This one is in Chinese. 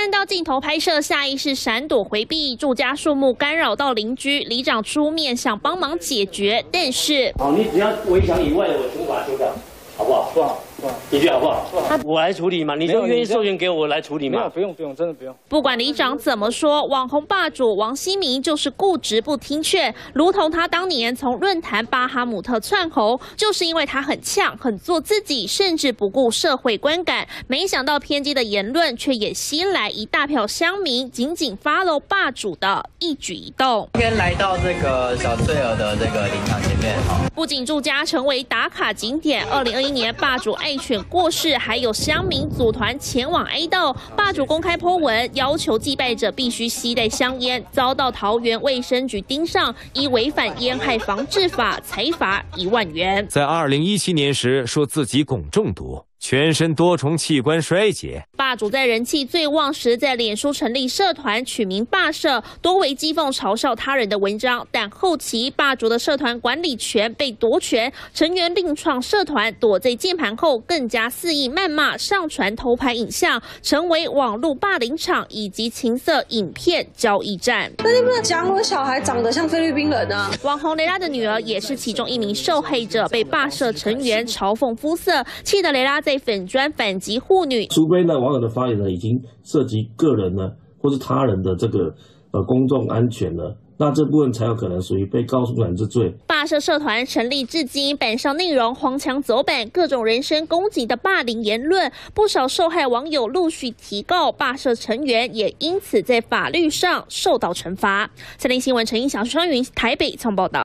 看到镜头拍摄下意识闪躲回避住家树木干扰到邻居，里长出面想帮忙解决，但是好，你只要围墙以外的，我全部把它修掉，好不好？不好。 一句好不好？我来处理嘛，你就愿意授权给我来处理嘛？不用不用，真的不用。不管里长怎么说，网红霸主王新民就是固执不听劝，如同他当年从论坛巴哈姆特窜红，就是因为他很呛、很做自己，甚至不顾社会观感。没想到偏激的言论却也吸来一大票乡民，紧紧 follow 霸主的一举一动。今天来到这个小翠儿的这个林场前面，不仅住家成为打卡景点，2021年霸主爱。 选过世，还有乡民组团前往哀悼。霸主公开po文，要求祭拜者必须携带香烟，遭到桃园卫生局盯上，依违反烟害防治法，裁罚1万元。在2017年时，说自己汞中毒。 全身多重器官衰竭。霸主在人气最旺时，在脸书成立社团，取名“霸社”，多为讥讽嘲笑他人的文章。但后期霸主的社团管理权被夺权，成员另创社团，躲在键盘后更加肆意谩骂，上传偷拍影像，成为网络霸凌场以及情色影片交易站。那你不能讲我小孩长得像菲律宾人啊！网红雷拉的女儿也是其中一名受害者，被霸社成员嘲讽肤色，气得雷拉在 被粉专反击护女，除非呢网友的发言呢已经涉及个人呢或是他人的这个公众安全呢。 那这部分才有可能属于被告诉人之罪。霸社社团成立至今，版上内容荒腔走板，各种人身攻击的霸凌言论，不少受害网友陆续提告，霸社成员也因此在法律上受到惩罚。三立新闻陈映祥、双云台北采访报道。